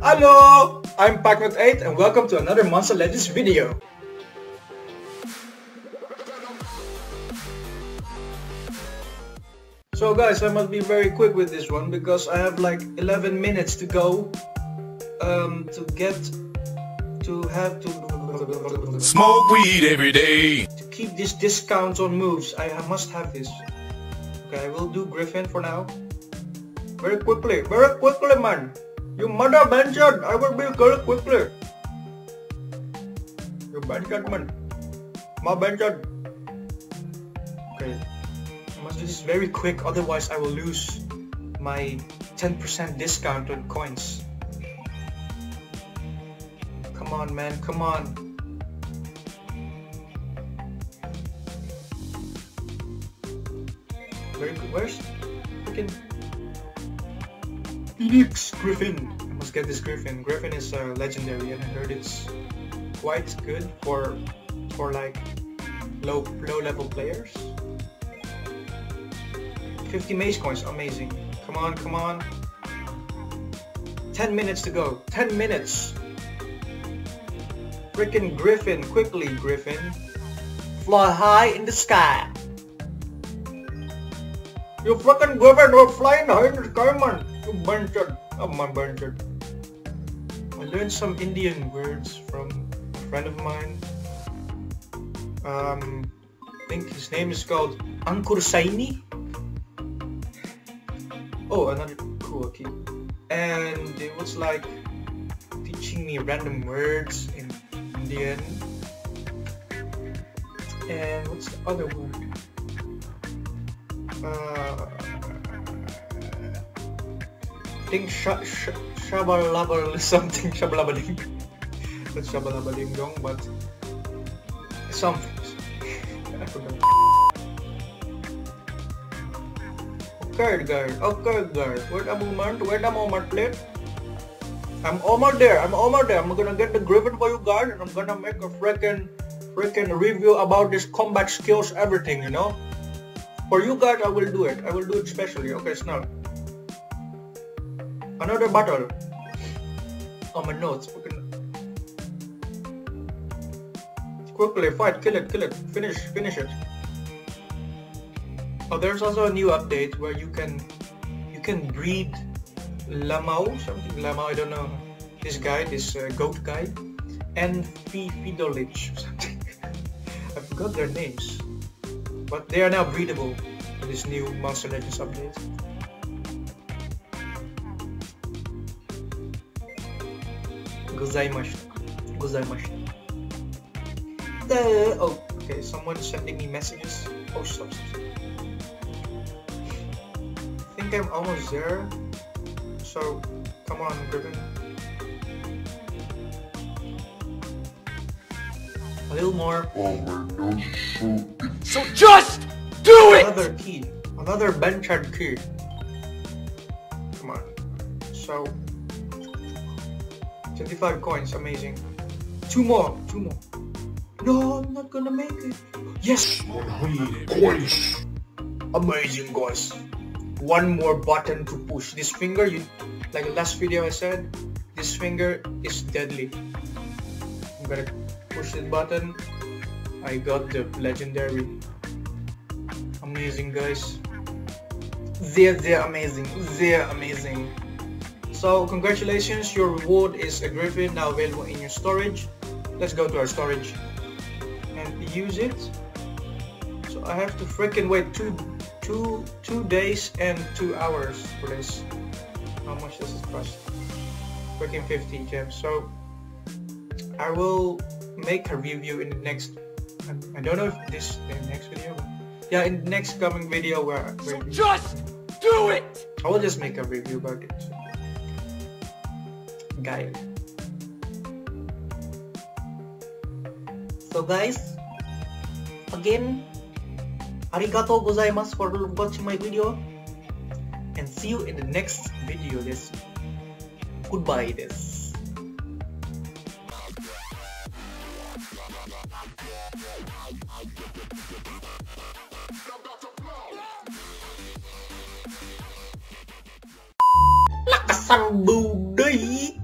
Hello! I'm Paknot8 and welcome to another Monster Legends video. So guys, I must be very quick with this one because I have like 11 minutes to go to smoke weed every day. To keep this discount on moves, I must have this. Okay, I will do Griffin for now. Very quickly, man. You mother mentioned, I will be killed quickly. You mentioned, man. My mentioned. Okay. I must do this very quick, otherwise I will lose my 10% discount on coins. Come on, man, come on. Very good. Where's freaking Fidolich Griffin? I must get this Griffin. Griffin is legendary, and I heard it's quite good for like low level players. 50 maze coins, amazing. Come on, come on. 10 minutes to go. 10 minutes. Freaking Griffin, quickly Griffin. Fly high in the sky. You fucking Griffin, you're flying high in the sky, man. You bastard. Oh, my bastard. I learned some Indian words from a friend of mine. I think his name is called Ankur Saini. Oh, another cool key. And it was like teaching me random words in Indian. And what's the other word? I think shabalabal something, shabalabading. Not shabalabading dong, but something. I forgot. Okay girl, wait a moment, please. I'm almost there. I'm gonna get the Griffin for you guys and I'm gonna make a freaking review about this combat skills, everything, you know? For you guys, I will do it. I will do it specially. Okay, snap. Another battle. Oh, my notes. Quickly, fight, kill it, finish it. Oh, there's also a new update where you can breed Lamao, I don't know, this guy, this goat guy, and Fidolich, something. I forgot their names, but they are now breedable in this new Monster Legends update. Gozaimashita. Oh, okay, someone's sending me messages. Oh, stop. I think I'm almost there, so come on Griffin. A little more. So just do it! Another key. Another benchard key. Come on. So 25 coins, amazing. Two more. No, I'm not gonna make it. Yes! 100 coins. Amazing guys. One more button to push. This finger, like the last video I said, this finger is deadly. I'm gonna push this button. I got the legendary. Amazing guys. They're amazing. So congratulations, your reward is a Griffin now available in your storage. Let's go to our storage and use it. So I have to freaking wait two days and 2 hours for this. How much does this cost? Freaking 50 gems. So I will make a review in the next. I don't know if this in the next video. Yeah, in the next coming video where. So just do it. I will just make a review about it. Guys. So guys, again. Arigatou gozaimasu for watching my video and see you in the next video. This goodbye this. Lakasan budai.